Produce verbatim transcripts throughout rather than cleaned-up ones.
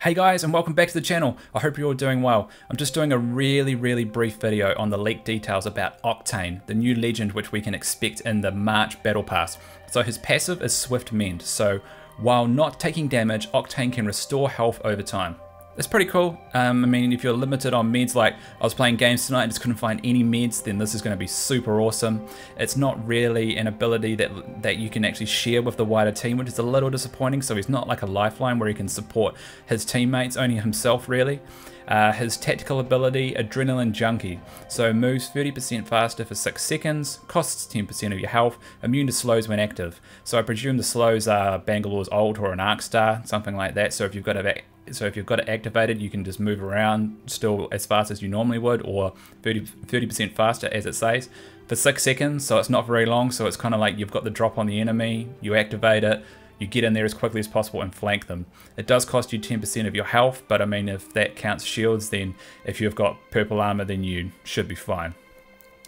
Hey guys, and welcome back to the channel. I hope you're all doing well. I'm just doing a really, really brief video on the leaked details about Octane, the new legend which we can expect in the March Battle Pass. So his passive is Swift Mend, so while not taking damage, Octane can restore health over time. It's pretty cool. Um, I mean, if you're limited on meds, like I was playing games tonight and just couldn't find any meds, then this is going to be super awesome. It's not really an ability that, that you can actually share with the wider team, which is a little disappointing. So he's not like a lifeline where he can support his teammates, only himself really. Uh, his tactical ability, Adrenaline Junkie. So moves thirty percent faster for six seconds, costs ten percent of your health, immune to slows when active. So I presume the slows are Bangalore's ult or an Arc Star, something like that. So if you've got a So if you've got it activated, you can just move around still as fast as you normally would, or thirty percent faster as it says, for six seconds, so it's not very long, so it's kind of like you've got the drop on the enemy, you activate it, you get in there as quickly as possible and flank them. It does cost you ten percent of your health, but I mean, if that counts shields, then if you've got purple armor, then you should be fine.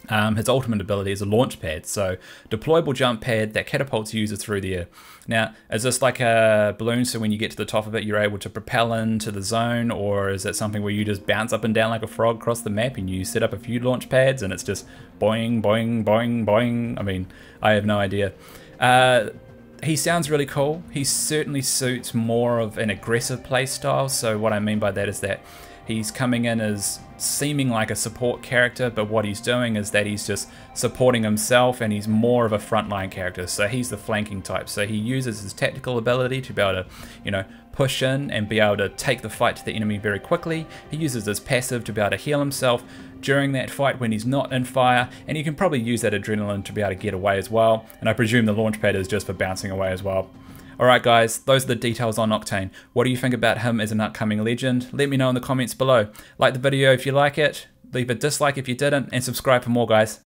Um, his ultimate ability is a launch pad, so deployable jump pad that catapults users through the air. Now, is this like a balloon, so when you get to the top of it, you're able to propel into the zone, or is it something where you just bounce up and down like a frog across the map and you set up a few launch pads and it's just boing, boing, boing, boing? I mean, I have no idea. Uh, He sounds really cool. He certainly suits more of an aggressive playstyle. So what I mean by that is that he's coming in as seeming like a support character, but what he's doing is that he's just supporting himself and he's more of a frontline character. So he's the flanking type. So he uses his tactical ability to be able to, you know, push in and be able to take the fight to the enemy very quickly. He uses his passive to be able to heal himself during that fight when he's not in fire, and you can probably use that adrenaline to be able to get away as well, and I presume the launch pad is just for bouncing away as well. Alright guys, those are the details on Octane. What do you think about him as an upcoming legend? Let me know in the comments below. Like the video if you like it, leave a dislike if you didn't, and subscribe for more guys.